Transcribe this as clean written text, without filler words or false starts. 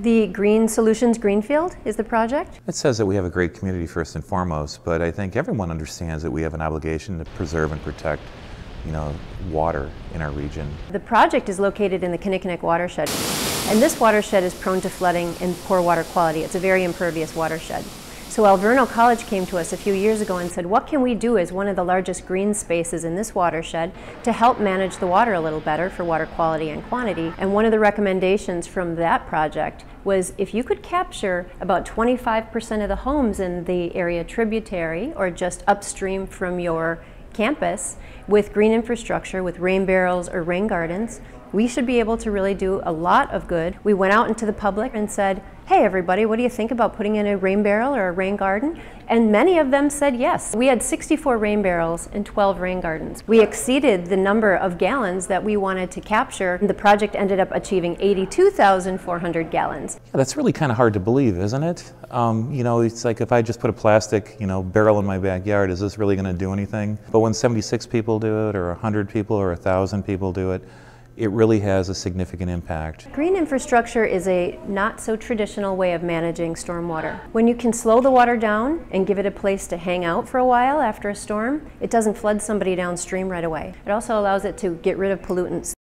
The Green Solutions Greenfield is the project. It says that we have a great community first and foremost, but I think everyone understands that we have an obligation to preserve and protect, water in our region. The project is located in the Kinnickinnic watershed, and this watershed is prone to flooding and poor water quality. It's a very impervious watershed. So Alverno College came to us a few years ago and said, what can we do as one of the largest green spaces in this watershed to help manage the water a little better for water quality and quantity? And one of the recommendations from that project was if you could capture about 25% of the homes in the area tributary or just upstream from your campus with green infrastructure, with rain barrels or rain gardens, we should be able to really do a lot of good. We went out into the public and said, hey everybody, what do you think about putting in a rain barrel or a rain garden? And many of them said yes. We had 64 rain barrels and 12 rain gardens. We exceeded the number of gallons that we wanted to capture. The project ended up achieving 82,400 gallons. Yeah, that's really kind of hard to believe, isn't it? It's like if I just put a plastic, barrel in my backyard, is this really going to do anything? But when 76 people do it, or 100 people, or 1,000 people do it, it really has a significant impact. Green infrastructure is a not so traditional way of managing stormwater. When you can slow the water down and give it a place to hang out for a while after a storm, it doesn't flood somebody downstream right away. It also allows it to get rid of pollutants.